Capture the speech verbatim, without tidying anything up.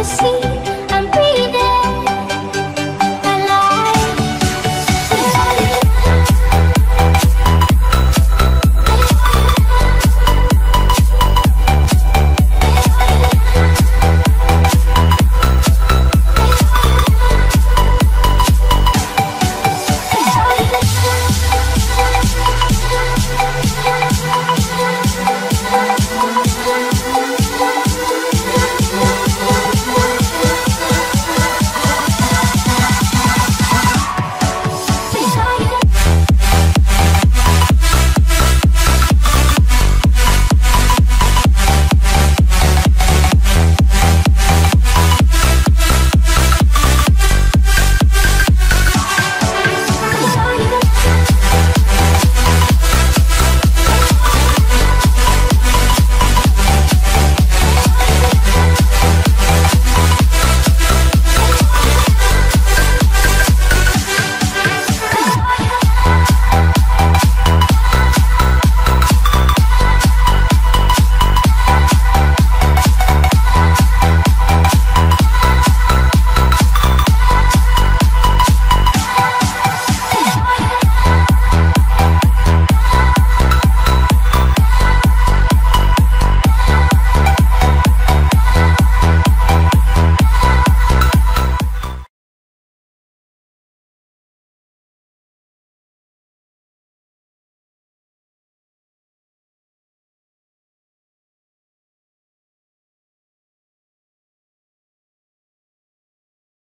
to see.